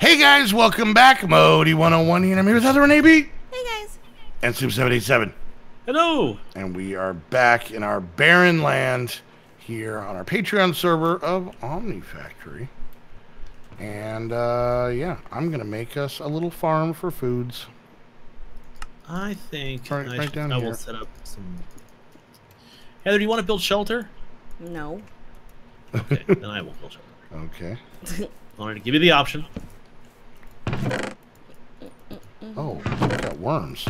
Hey guys, welcome back. Modii101 here, and I'm here with Heather and AB. Hey guys. And Snoop787. Hello. And we are back in our barren land here on our Patreon server of OmniFactory. And yeah, I'm gonna make us a little farm for foods. I think I will set up some. Heather, do you want to build shelter? No. Okay, then I will build shelter. Okay. I wanted to give you the option. Oh, I got worms.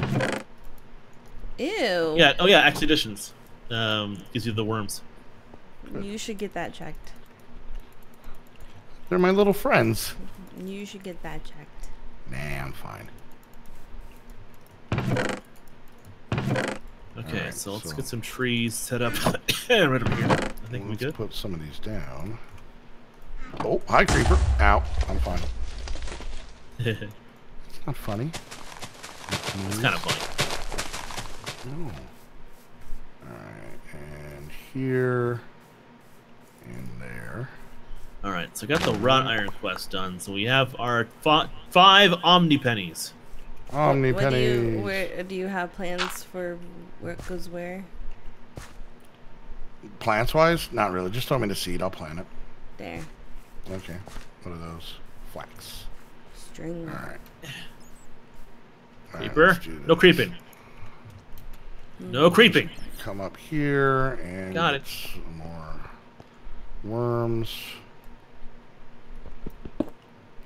Ew. Yeah. Oh, yeah. Expeditions gives you the worms. You should get that checked. They're my little friends. You should get that checked. Nah, I'm fine. Okay, right, so let's get some trees set up right over here. I think we good. Put some of these down. Oh, hi, creeper. Ow. I'm fine. It's not funny. It's kind of funny. No. Alright, and here and there. Alright, so I got the wrought iron quest done. So we have our five Omni pennies. Omni pennies. Do you have plans for what goes where? Plants wise? Not really. Just throw me the seed. I'll plant it. There. Okay. What are those? Flax. String. All right. Creeper. No creeping. No creeping. Come up here and got it. Some more worms.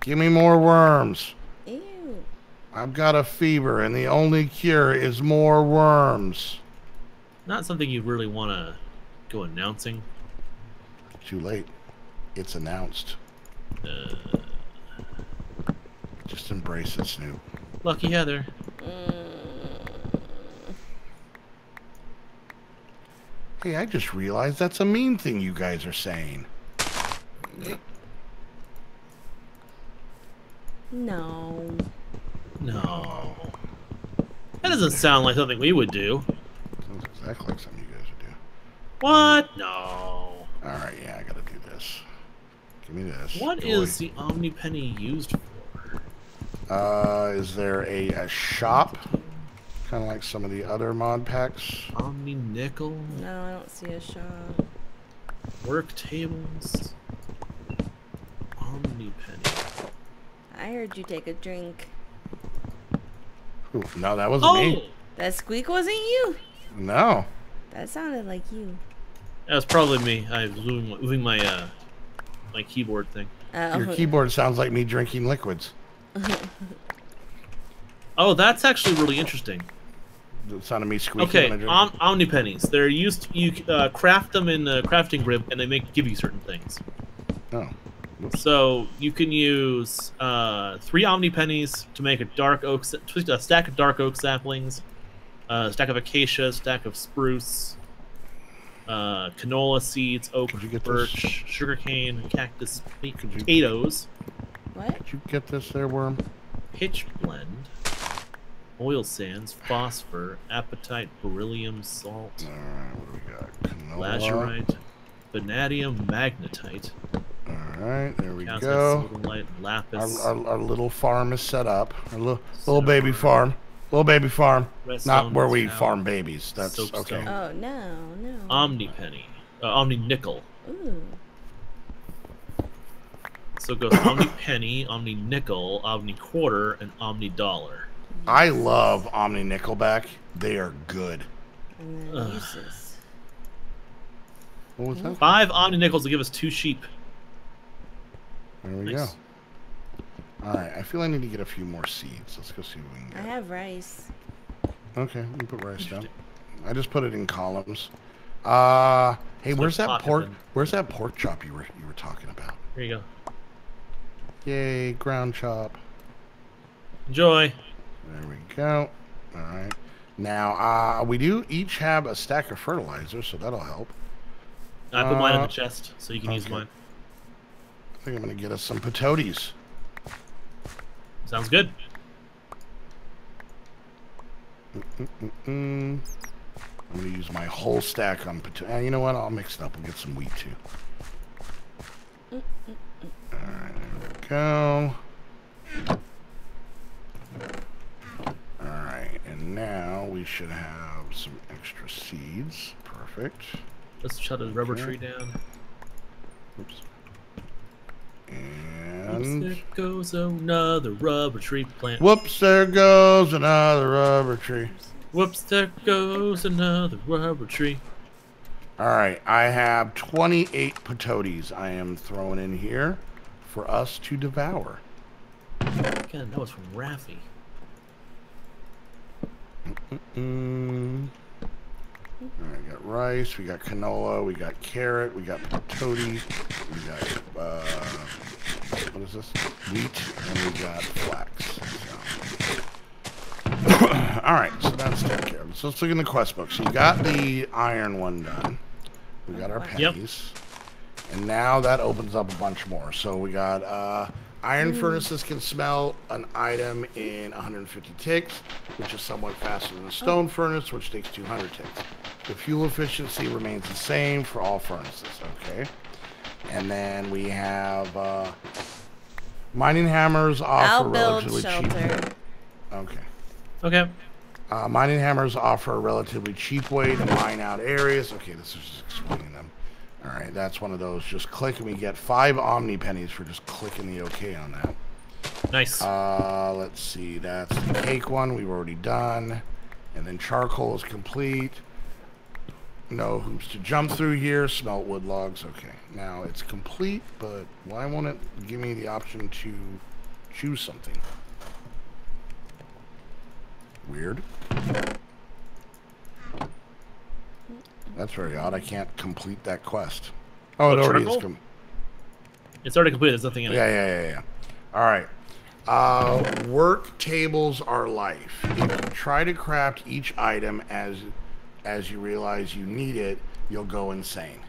Give me more worms. Ew. I've got a fever, and the only cure is more worms. Not something you really want to go announcing. Too late. It's announced. Just embrace it, Snoop. Lucky Heather. Hey, I just realized that's a mean thing you guys are saying. No. No. That doesn't sound like something we would do. Sounds exactly like something you guys would do. What? No. Alright, yeah, I gotta do this. Give me this. What is the Omni Penny used for? Is there a shop? Kind of like some of the other mod packs. Omni Nickel? No, I don't see a shop. Work tables. Omni Penny. I heard you take a drink. Ooh, no, that wasn't me. That squeak wasn't you? No. That sounded like you. That was probably me. I was moving my my keyboard thing. Your keyboard sounds like me drinking liquids. Oh, that's actually really interesting. The sound of me squeaking. Okay, Omni pennies. They're used. You craft them in a crafting grid, and they give you certain things. Oh. Whoops. So you can use 3 Omni pennies to make a dark oak, a stack of dark oak saplings, a stack of acacia, stack of spruce. Canola seeds, oak, birch, sugarcane, cactus, potatoes. What? Did you get this there, worm? Pitch blend, oil sands, phosphor, apatite, beryllium, salt. Alright, what do we got? Canola. Lazurite, vanadium, magnetite. Alright, there we go. Light, lapis. Our little farm is set up. Our little baby farm. Little baby farm, not where we farm babies. That's Soapstone. Okay. Oh no, no. Omni penny, Omni nickel. Ooh. So it goes Omni penny, Omni nickel, Omni quarter, and Omni dollar. I love Omni Nickelback. They are good. And then uses. What was that? 5 Omni nickels will give us 2 sheep. There we go. Alright, I feel I need to get a few more seeds. Let's go see what we can get. I have rice. Okay, we put rice down. I just put it in columns. Hey, where's that pork? Where's that pork chop you were talking about? Here you go. Yay, ground chop. Enjoy. There we go. Alright. Now, we do each have a stack of fertilizer, so that'll help. I put mine in the chest, so you can use mine. I think I'm going to get us some potatoes. Sounds good. I'm gonna use my whole stack on potato. You know what? I'll mix it up. We'll get some wheat too. All right, there we go. All right, and now we should have some extra seeds. Perfect. Let's shut a rubber tree down. Oops. And there goes another rubber tree plant. Whoops! There goes another rubber tree. Whoops! There goes another rubber tree. All right, I have 28 potatoes. I am throwing in here for us to devour. God, that was from Raffy. All right, we got rice, we got canola, we got carrot, we got potato, we got what is this? Wheat, and we got flax. So. Alright, so that's taken care of. So let's look in the quest book. So we got the iron one done. We got our pennies. Yep. And now that opens up a bunch more. So we got iron furnaces can smelt an item in 150 ticks, which is somewhat faster than a stone furnace, which takes 200 ticks. The fuel efficiency remains the same for all furnaces. Okay. And then we have mining hammers offer relatively cheap. Okay. Okay. Mining hammers offer a relatively cheap way to mine out areas. Okay, this is just explaining them. All right, that's one of those. Just click, and we get 5 Omni pennies for just clicking the OK on that. Nice. Let's see. That's the cake one. We've already done. And then charcoal is complete. No hoops to jump through here. Smelt wood logs. Okay. Now it's complete, but why won't it give me the option to choose something? Weird. That's very odd. I can't complete that quest. Oh, it already is complete. It's already complete. There's nothing in it. Yeah. All right. Work tables are life. If you try to craft each item as you realize you need it, you'll go insane.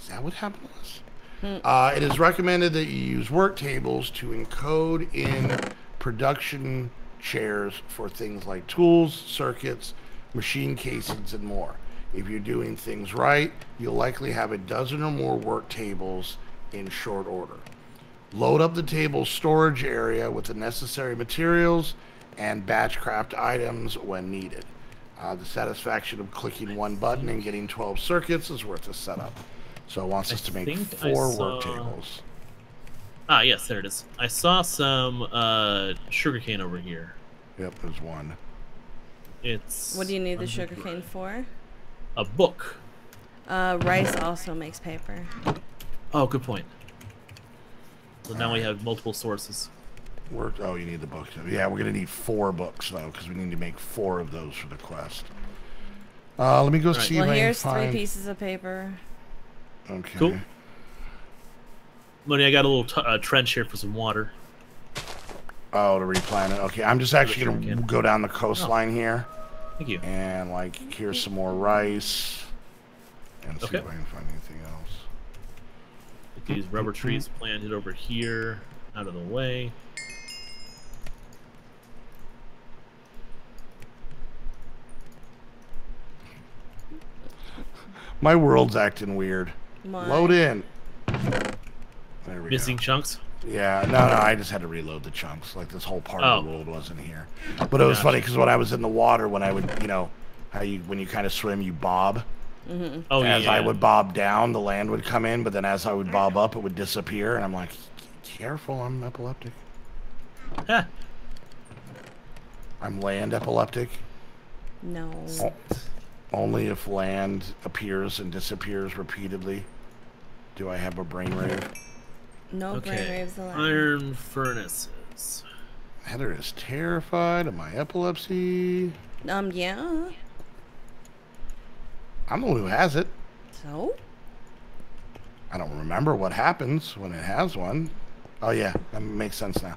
Is that what happened to us? It is recommended that you use work tables to encode in production chairs for things like tools, circuits, machine casings, and more. If you're doing things right, you'll likely have a dozen or more work tables in short order. Load up the table's storage area with the necessary materials and batchcraft items when needed. The satisfaction of clicking one button and getting 12 circuits is worth a setup. So it wants us to make 4 work tables. Ah, yes, there it is. I saw some sugarcane over here. Yep, there's one. It's. What do you need the sugarcane for? A book. Rice also makes paper. Oh, good point. So now we have multiple sources. Oh, you need the book. Yeah, we're going to need 4 books, though, because we need to make 4 of those for the quest. Let me go see if I can find... Well, here's 3 pieces of paper. Okay. Cool. Money, I got a little trench here for some water. Oh, to replant it. Okay, I'm just actually going to go down the coastline here. Thank you. And, like, here's some more rice. And see if I can find anything else. Get these rubber trees planted over here, out of the way. My world's acting weird. Load in. There we go. Chunks? Yeah, no, I just had to reload the chunks. Like, this whole part of the world wasn't here. But it was funny, because when I was in the water, when I would, you know, how you when you kind of swim, you bob. Mm-hmm. Oh, as I would bob down, the land would come in, but then as I would bob up, it would disappear, and I'm like, careful, I'm epileptic. Huh. I'm land epileptic. No. Only if land appears and disappears repeatedly do I have a brain rave. No brain raves allowed. Iron furnaces. Heather is terrified of my epilepsy. Yeah. I'm the one who has it. So? I don't remember what happens when it has one. Oh, yeah. That makes sense now.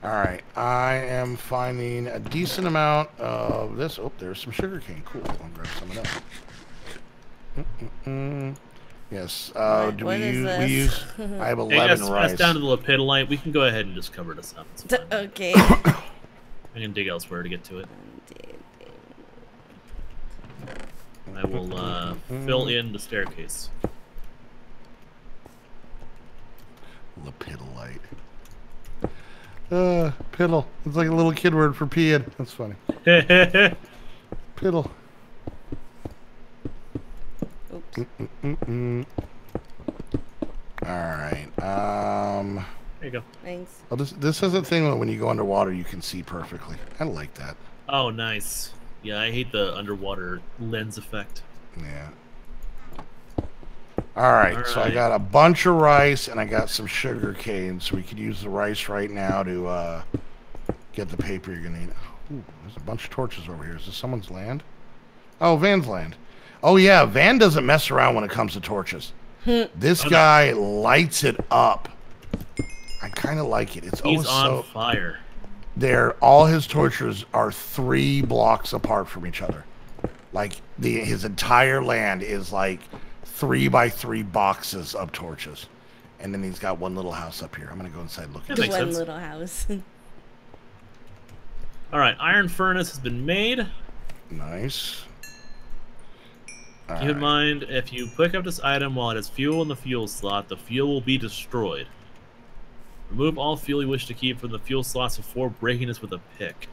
All right. I am finding a decent amount of this. Oh, there's some sugarcane. Cool. I'll grab some of that. Yes. Do we use? I have 11 rice. That's down to the Lepidolite. We can go ahead and just cover this up. Okay. I can dig elsewhere to get to it. I will fill in the staircase. Lepidolite. Piddle. It's like a little kid word for peeing. That's funny. Piddle. Oops. Alright. There you go. Thanks. Oh, this is a thing that when you go underwater you can see perfectly. I like that. Oh, nice. Yeah, I hate the underwater lens effect. Yeah. All right, so I got a bunch of rice and I got some sugar cane, so we could use the rice right now to get the paper you're gonna need. Ooh, there's a bunch of torches over here. Is this someone's land? Oh, Van's land. Oh yeah, Van doesn't mess around when it comes to torches. This guy lights it up. I kind of like it. It's always on fire. They're all his torches are 3 blocks apart from each other. Like his entire land is like 3 by 3 boxes of torches, and then he's got one little house up here. I'm gonna go inside and look at it. One little house. All right, iron furnace has been made. Nice. Keep in mind, if you pick up this item while it has fuel in the fuel slot, the fuel will be destroyed. Remove all fuel you wish to keep from the fuel slots before breaking this with a pick.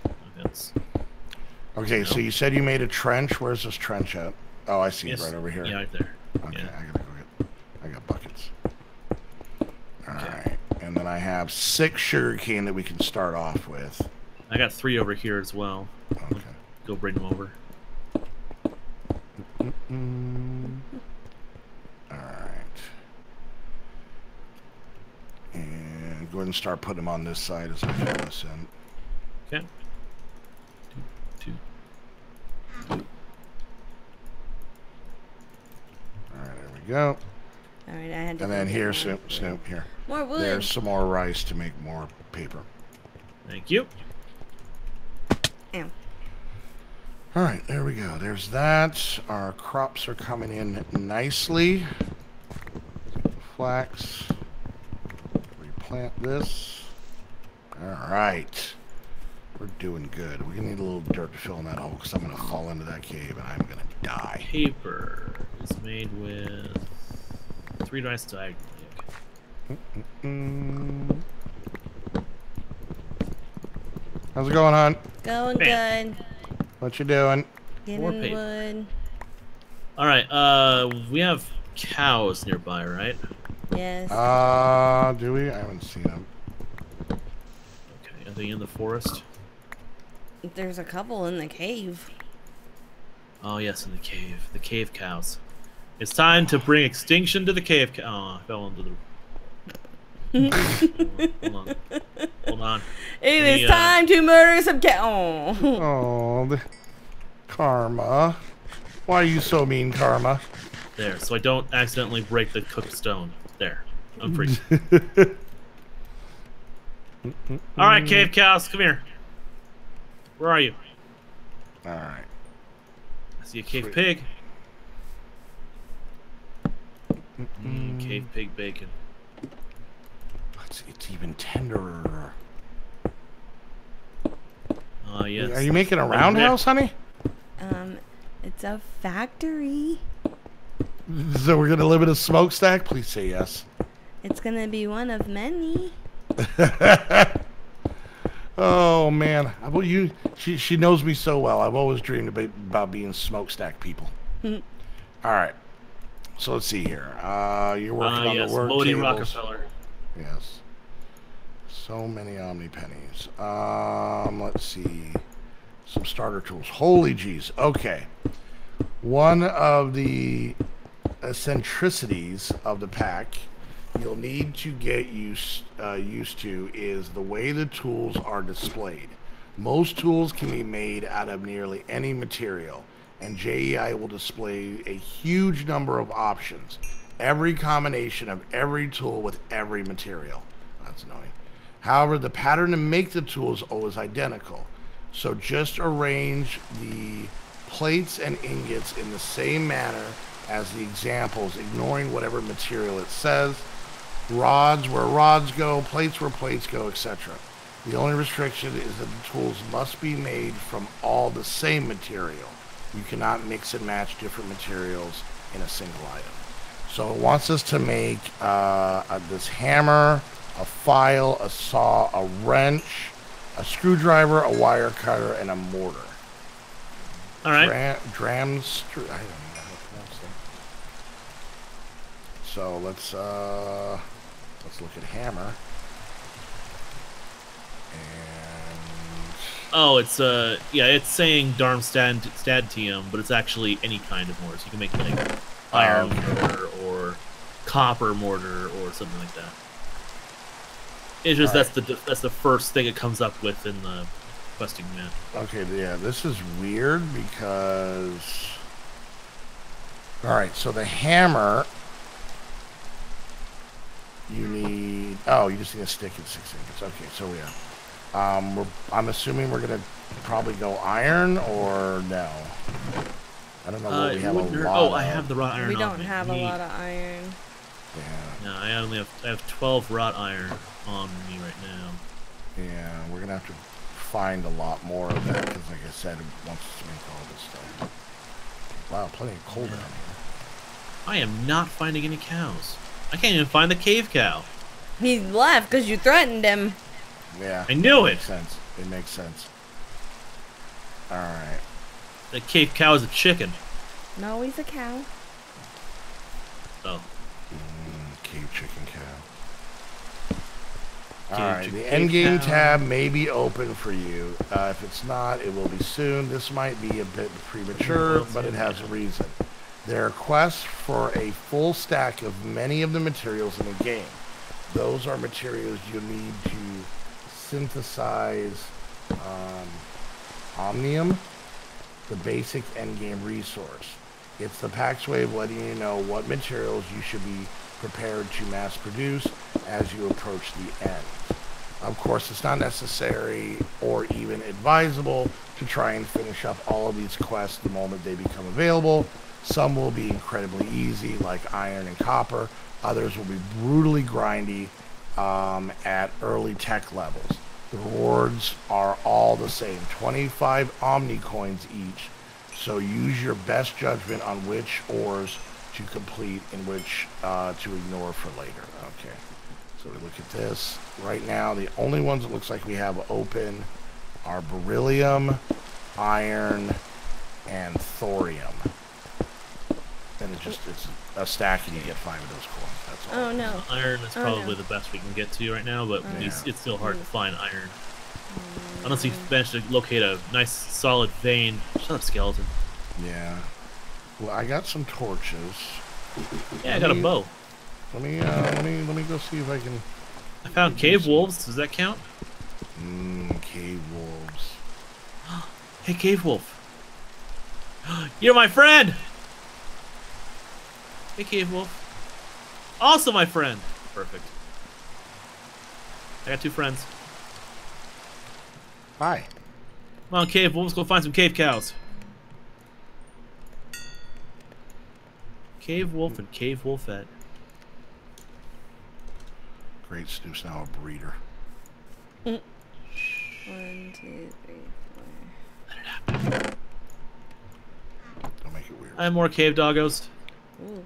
Okay, so you said you made a trench. Where's this trench at? Oh, I see it right over here. Yeah, right there. Okay, yeah. I gotta go get. I got buckets. All right, and then I have 6 sugar cane that we can start off with. I got 3 over here as well. Okay, go bring them over. All right, and go ahead and start putting them on this side as I fill this in. Okay. Go. All right, I had to and then here, Snoop, here. More wood. There's some more rice to make more paper. Thank you. Ow. All right, there we go. There's that. Our crops are coming in nicely. Flax. Replant this. All right. We're doing good. We're going to need a little dirt to fill in that hole because I'm going to fall into that cave and I'm going to die. Paper is made with 3 dice diagonally. Okay. How's it going, hon? Going good. What you doing? Getting more paper. Wood. All right. We have cows nearby, right? Yes. Do we? I haven't seen them. Okay. Are they in the forest? There's a couple in the cave. Oh yes, in the cave. The cave cows. It's time to bring extinction to the cave cow. Oh, I fell into the... Hold on. Hold on. It is time to murder some cow. Oh. Oh, Karma. Why are you so mean, Karma? There, so I don't accidentally break the cooked stone. There. I'm free. Alright, cave cows, come here. Where are you? All right. I see a cave pig. Cave pig bacon. It's even tenderer. Oh, yes. Are you making a roundhouse, honey? It's a factory. So we're gonna live in a smokestack? Please say yes. It's gonna be one of many. Oh man, well, she knows me so well. I've always dreamed about being smokestack people. All right, so let's see here. You're working on the word Modii Rockefeller. Yes. So many Omni pennies. Let's see, some starter tools. Holy jeez. Okay. One of the eccentricities of the pack you'll need to get used to is the way the tools are displayed. Most tools can be made out of nearly any material, and JEI will display a huge number of options. Every combination of every tool with every material. That's annoying. However, the pattern to make the tool is always identical. So just arrange the plates and ingots in the same manner as the examples, ignoring whatever material it says. Rods where rods go, plates where plates go, etc. The only restriction is that the tools must be made from all the same material. You cannot mix and match different materials in a single item. So it wants us to make this hammer, a file, a saw, a wrench, a screwdriver, a wire cutter, and a mortar. All right. I don't know how to pronounce that. So let's look at hammer. Oh, it's yeah, it's saying Darmstadtium, but it's actually any kind of mortar. So you can make like iron mortar or copper mortar or something like that. It's just that's the first thing it comes up with in the questing map. Okay, yeah, this is weird because so the hammer you need. Oh, you just need a stick and 6 ingots. Okay, so yeah. I'm assuming we're gonna probably go iron or no. I don't know what we have a lot. Oh, I have the wrought iron. We don't have a lot of iron. Yeah. No, I have 12 wrought iron on me right now. Yeah, we're gonna have to find a lot more of that because, like I said, it wants us to make all this stuff. Wow, plenty of coal down here. I am not finding any cows. I can't even find the cave cow. He left because you threatened him. Yeah, I knew it. Makes sense. It makes sense. All right. The cave cow is a chicken. No, he's a cow. Oh. Cave chicken cow. All right. The end game tab may be open for you. If it's not, it will be soon. This might be a bit premature, but it has a reason. There are quests for a full stack of many of the materials in the game. Those are materials you need to synthesize Omnium, the basic endgame resource. It's the pack's way of letting you know what materials you should be prepared to mass produce as you approach the end. Of course, it's not necessary or even advisable to try and finish up all of these quests the moment they become available. Some will be incredibly easy, like iron and copper. Others will be brutally grindy at early tech levels. The rewards are all the same, 25 Omni coins each, so use your best judgment on which ores to complete and which to ignore for later. Okay, so we look at this. Right now, the only ones it looks like we have open are beryllium, iron, and thorium. And it's just a stack, and you get 5 of those coins. That's all. Oh no! Iron is probably the best we can get to right now, but it's still hard to find iron. Unless you manage to locate a nice solid vein. Shut up, skeleton. Yeah. Well, I got some torches. Yeah, I got a bow. Let me go see if I can. I found cave wolves. Does that count? Cave wolves. Hey, cave wolf. You're my friend. Hey, cave wolf. Also my friend. Perfect. I got 2 friends. Hi. Come on, cave wolves. Go find some cave cows. Cave wolf and cave wolfette. Great, Snoop's now a breeder. 1, 2, 3, 4. Let it happen. Don't make it weird. I have more cave doggos. Ooh.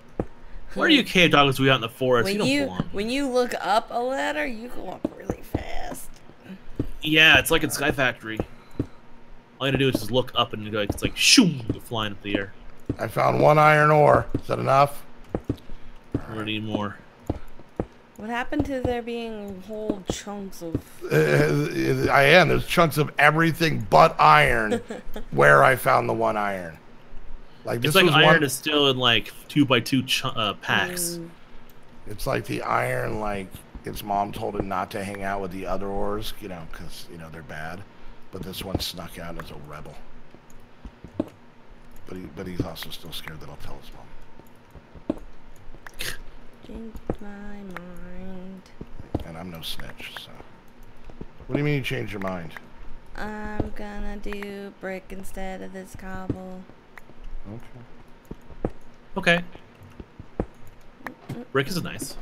Where are you cave doggos we out in the forest? When you look up a ladder, you go up really fast. Yeah, it's like in Sky Factory. All you gotta do is just look up and go, it's like shoom, you're flying up the air. I found 1 iron ore. Is that enough? We're gonna need more. What happened to there being whole chunks of... there's chunks of everything but iron where I found the 1 iron. Like it's like iron is still in like 2x2 packs. It's like the iron, like its mom told it not to hang out with the other ores, you know, because you know they're bad. But this one snuck out as a rebel. But he's also still scared that I'll tell his mom. In my mind. And I'm no snitch, so. What do you mean you changed your mind? I'm gonna do brick instead of this cobble. Okay. Okay. Brick is nice.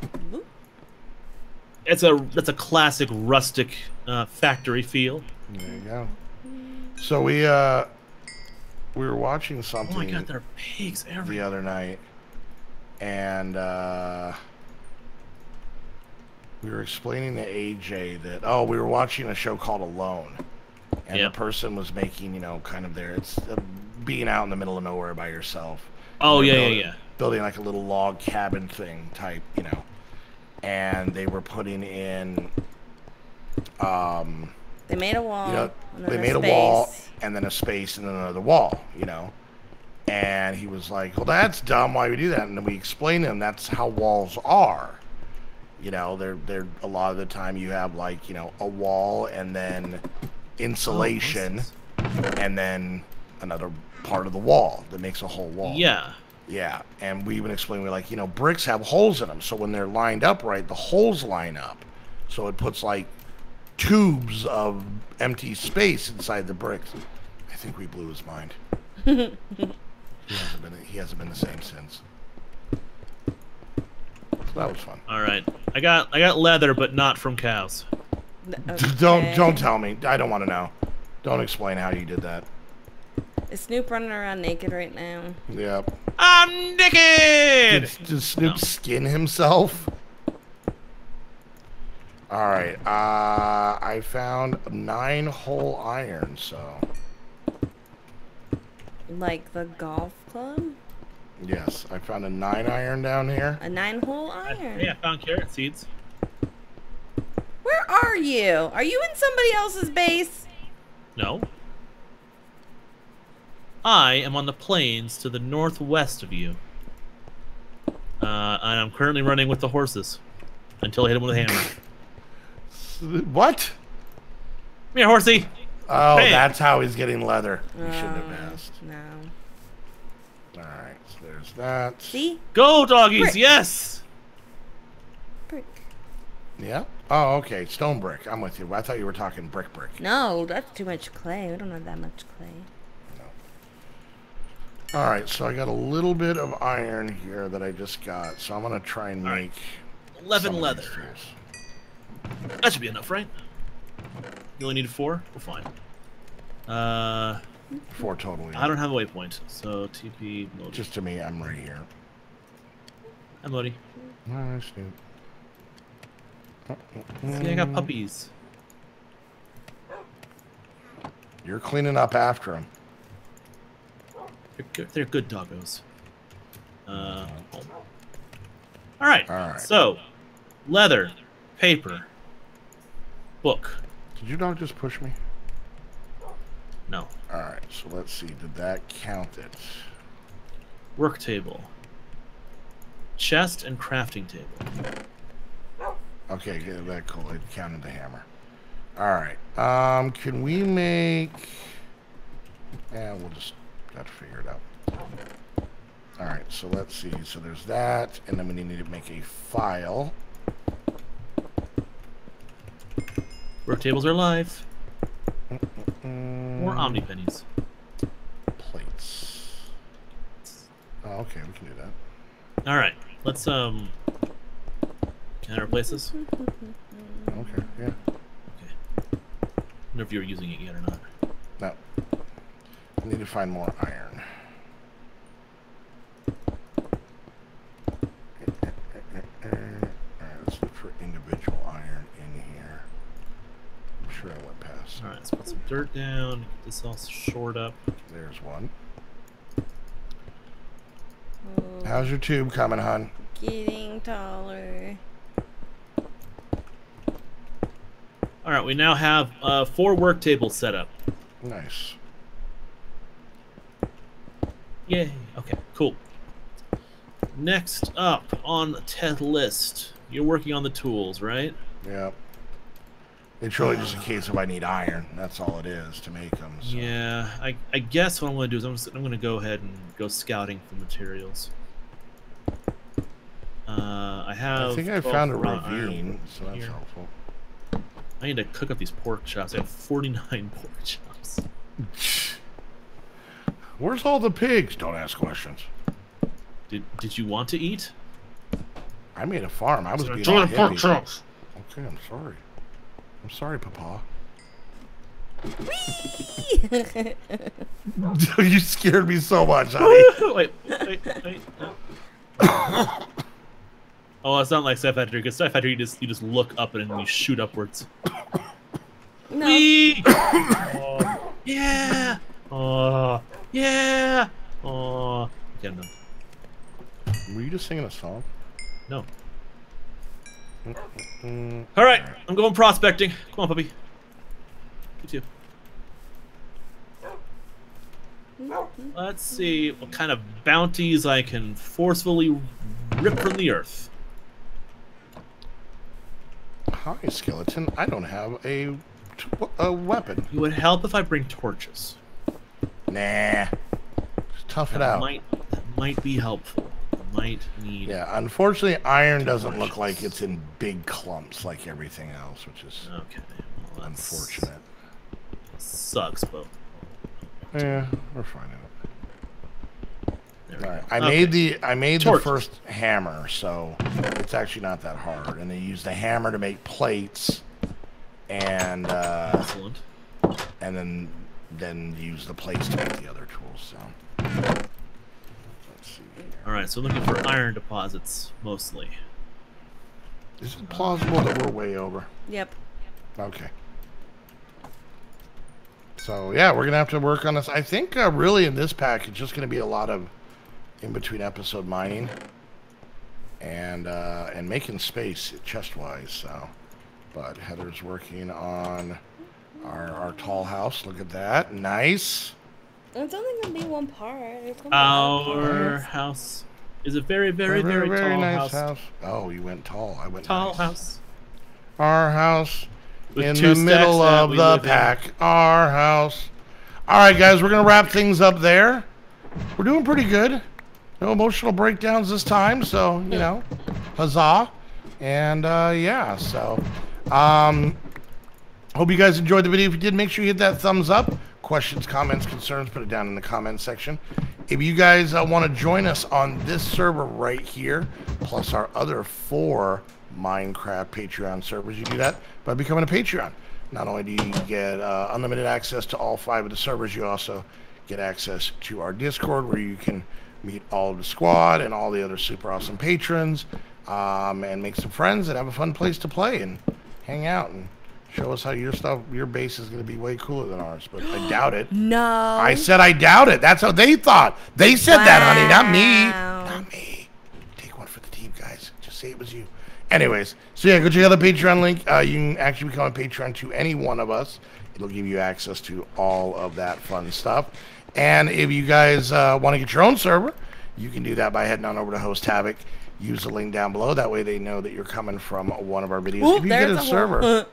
That's a classic rustic factory feel. There you go. So we we were watching something. Oh my God, there are pigs everywhere. The other night, and we were explaining to AJ that we were watching a show called Alone, and the person was making it's being out in the middle of nowhere by yourself. Oh yeah, building like a little log cabin thing type, and they were putting in. They made a wall. They made a wall, and then a space, and then another wall. And he was like, "Well, that's dumb. Why we do that?" And then we explained to him that's how walls are. They're a lot of the time you have like a wall, and then insulation, and then another part of the wall that makes a whole wall. Yeah. Yeah, and we even explained we're like bricks have holes in them, so when they're lined up right, the holes line up, so it puts like tubes of empty space inside the bricks. I think we blew his mind. he hasn't been the same since. So that was fun. All right, I got leather, but not from cows. Okay. Don't tell me. I don't want to know. Don't explain how you did that. Is Snoop running around naked right now? Yep. I'm naked. Did Snoop skin himself? All right, I found 9 whole iron, so. Like the golf club? Yes, I found a 9 iron down here. A 9 whole iron? Yeah, I found carrot seeds. Where are you? Are you in somebody else's base? No. I am on the plains to the northwest of you. And I'm currently running with the horses until I hit them with a hammer. What? Come here, horsey. Oh, bam. That's how he's getting leather. You shouldn't have asked. No. All right, so there's that. See? Go, doggies, brick. Yes! Brick. Yeah? Oh, okay, stone brick. I'm with you. I thought you were talking brick. No, that's too much clay. We don't have that much clay. No. All right, so I got a little bit of iron here that I just got, so I'm going to try and make 11 leather. That should be enough, right? You only needed 4? We're fine. 4 total. Yeah. I don't have a waypoint, so TP Modi. Just to me, I'm right here. Hi, Modi. Nice, dude. See, I got puppies. You're cleaning up after them. They're good doggos. All right. All right. So, leather. Paper. Book. Did your dog just push me? No. Alright, so let's see. Did that count it? Work table. Chest and crafting table. Okay, get that cool. It counted the hammer. Alright. Can we make... we'll just have to figure it out. Alright, so let's see. So there's that, and then we need to make a file. Work tables are live. More Omni pennies. Plates. Oh, okay, we can do that. All right, let's can I replace this? Okay, yeah. Okay. I wonder if you were using it yet or not. No. I need to find more iron. All right, let's look for individual iron in here. Sure, I went past. All right, let's put some dirt down. Get this all shored up. There's one. Oh, how's your tube coming, hon? Getting taller. All right, we now have 4 work tables set up. Nice. Yay. Okay, cool. Next up on the Ted list, you're working on the tools, right? Yep. It's really just a case of I need iron. That's all it is to make them. So. Yeah, I guess what I'm going to do is I'm going to go ahead and go scouting for materials. I think I found a ravine, so that's helpful. I need to cook up these pork chops. I have 49 pork chops. Where's all the pigs? Don't ask questions. Did you want to eat? I made a farm. I was being all hippie. Pork chops. Okay, I'm sorry. I'm sorry, Papa. Whee! You scared me so much, honey. wait. Oh, it's not like Sci-Fi Factory, because Sci-Fi Factory, you just look up and then you shoot upwards. No. Whee! Oh, yeah! Oh, yeah! Oh, okay, no. Were you just singing a song? No. All right, I'm going prospecting. Come on, puppy. You too. Let's see what kind of bounties I can forcefully rip from the earth. Hi, skeleton. I don't have a weapon. It would help if I bring torches. Nah. Just tough it out. That might be helpful. Might need. Yeah, unfortunately, iron doesn't look like it's in big clumps like everything else, which is okay. Well, unfortunate. Sucks, but yeah, we're finding it. There we go. Right. I made the first hammer, so it's actually not that hard. And they use the hammer to make plates, and excellent. And then use the plates to make the other tools. So. Alright, so looking for iron deposits, mostly. Is it plausible that we're way over? Yep. Okay. So, yeah, we're going to have to work on this. I think, really, in this pack, it's just going to be a lot of in-between episode mining and making space chest-wise, so. But Heather's working on our tall house. Look at that. Nice. It's only gonna be one part. Our house is a very, very, very, very tall house. Oh, you went tall. I went tall house. Our house in the middle of the pack. Our house. All right, guys, we're gonna wrap things up there. We're doing pretty good. No emotional breakdowns this time, so you know, huzzah! And yeah, so hope you guys enjoyed the video. If you did, make sure you hit that thumbs up. Questions, comments, concerns, put it down in the comment section. If you guys want to join us on this server right here, plus our other 4 Minecraft Patreon servers, you do that by becoming a Patreon. Not only do you get unlimited access to all 5 of the servers, you also get access to our Discord where you can meet all of the squad and all the other super awesome patrons and make some friends and have a fun place to play and hang out and show us how your base is going to be way cooler than ours, but I doubt it. No. I said I doubt it. That's how they thought. They said that, honey, not me. Not me. Take one for the team, guys. Just say it was you. Anyways, so yeah, go check out the Patreon link. You can actually become a Patreon to any one of us. It'll give you access to all of that fun stuff. And if you guys want to get your own server, you can do that by heading on over to Host Havoc. Use the link down below. That way they know that you're coming from one of our videos. Ooh, if you get a server...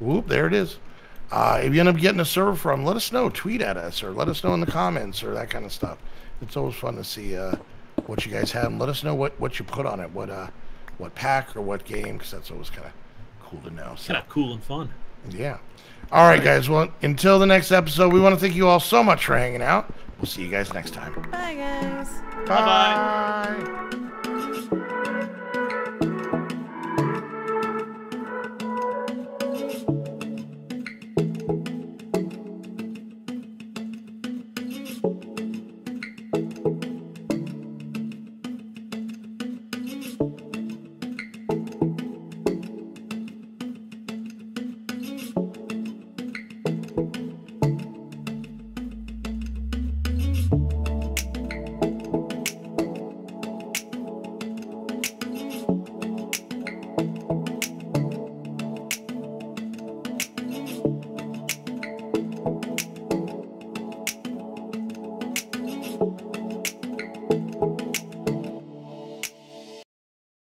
Whoop, there it is. If you end up getting a server from, let us know. Tweet at us or let us know in the comments or that kind of stuff. It's always fun to see what you guys have. And let us know what you put on it, what pack or what game, because that's always kind of cool to know. So. Kind of cool and fun. Yeah. All right, guys. Well, until the next episode, we want to thank you all so much for hanging out. We'll see you guys next time. Bye, guys. Bye-bye.